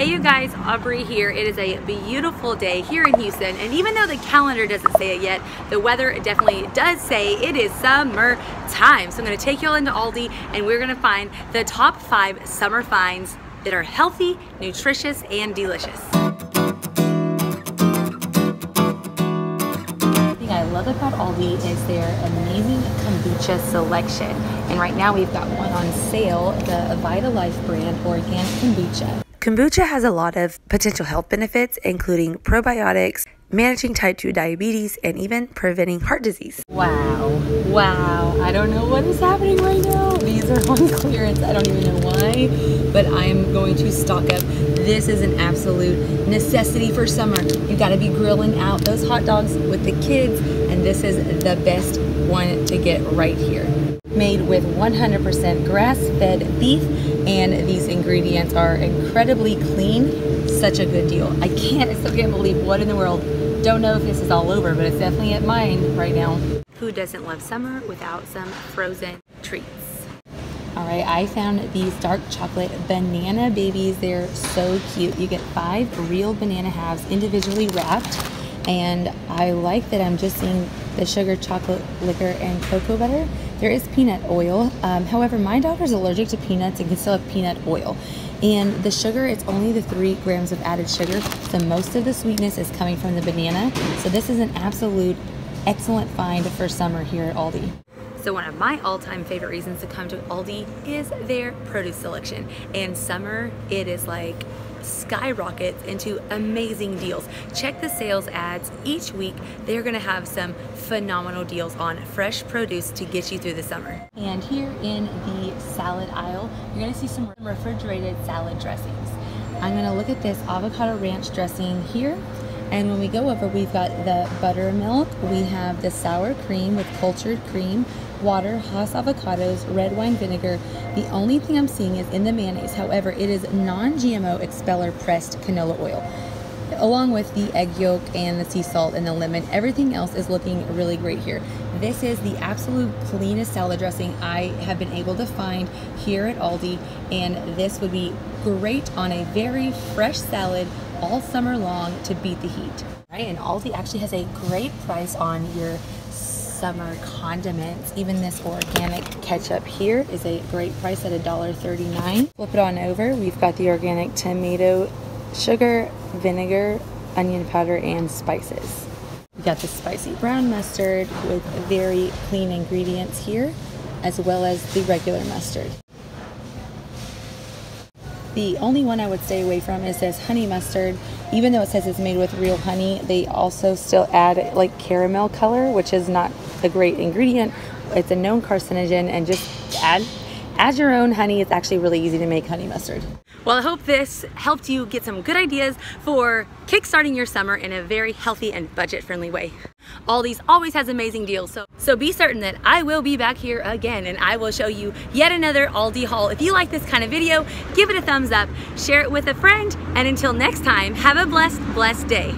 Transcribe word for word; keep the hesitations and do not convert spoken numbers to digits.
Hey you guys, Aubrey here. It is a beautiful day here in Houston, and even though the calendar doesn't say it yet, the weather definitely does say it is summer time. So I'm gonna take y'all into Aldi and we're gonna find the top five summer finds that are healthy, nutritious, and delicious. What I love about Aldi is their amazing kombucha selection. And right now we've got one on sale, the Vitalife brand organic kombucha. Kombucha has a lot of potential health benefits, including probiotics, managing type two diabetes, and even preventing heart disease. Wow, wow, I don't know what is happening right now. These are on clearance, I don't even know why, but I am going to stock up. This is an absolute necessity for summer. You gotta be grilling out those hot dogs with the kids, and this is the best one to get right here. Made with one hundred percent grass-fed beef, and these ingredients are incredibly clean. Such a good deal. I can't, I still can't believe what in the world. Don't know if this is all over, but it's definitely at mine right now. Who doesn't love summer without some frozen treats? All right, I found these dark chocolate banana babies. They're so cute. You get five real banana halves individually wrapped, and I like that I'm just seeing the sugar, chocolate, liquor, and cocoa butter. There is peanut oil. Um, however, my daughter's allergic to peanuts and can still have peanut oil. And the sugar, it's only the three grams of added sugar, so most of the sweetness is coming from the banana. So this is an absolute excellent find for summer here at Aldi. So one of my all-time favorite reasons to come to Aldi is their produce selection. And summer, it is like skyrockets into amazing deals. Check the sales ads each week. They're gonna have some phenomenal deals on fresh produce to get you through the summer. And here in the salad aisle, you're gonna see some refrigerated salad dressings. I'm gonna look at this avocado ranch dressing here. And when we go over, we've got the buttermilk, we have the sour cream with cultured cream, water, Hass avocados, red wine vinegar. The only thing I'm seeing is in the mayonnaise. However, it is non G M O expeller pressed canola oil, along with the egg yolk and the sea salt and the lemon. Everything else is looking really great here. This is the absolute cleanest salad dressing I have been able to find here at Aldi, and this would be great on a very fresh salad all summer long to beat the heat. Right, and Aldi actually has a great price on your summer condiments. Even this organic ketchup here is a great price at a dollar thirty-nine. Flip it on over, we've got the organic tomato, sugar, vinegar, onion powder, and spices. We got the spicy brown mustard with very clean ingredients here, as well as the regular mustard. The only one I would stay away from is this honey mustard. Even though it says it's made with real honey, they also still add like caramel color, which is not a great ingredient. It's a known carcinogen, and just add add your own honey. It's actually really easy to make honey mustard. Well, I hope this helped you get some good ideas for kickstarting your summer in a very healthy and budget-friendly way. Aldi's always has amazing deals, so, so be certain that I will be back here again, and I will show you yet another Aldi haul. If you like this kind of video, give it a thumbs up, share it with a friend, and until next time, have a blessed, blessed day.